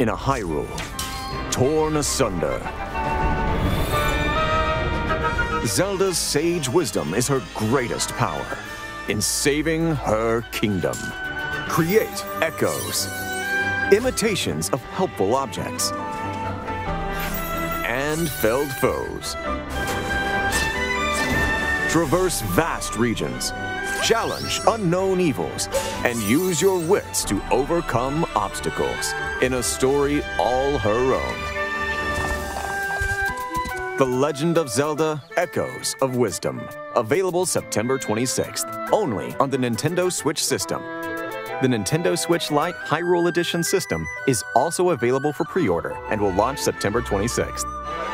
in a Hyrule, torn asunder. Zelda's sage wisdom is her greatest power in saving her kingdom. Create echoes, imitations of helpful objects, and felled foes. Traverse vast regions, challenge unknown evils, and use your wits to overcome obstacles in a story all her own. The Legend of Zelda: Echoes of Wisdom. Available September 26th, only on the Nintendo Switch system. The Nintendo Switch Lite Hyrule Edition system is also available for pre-order and will launch September 26th.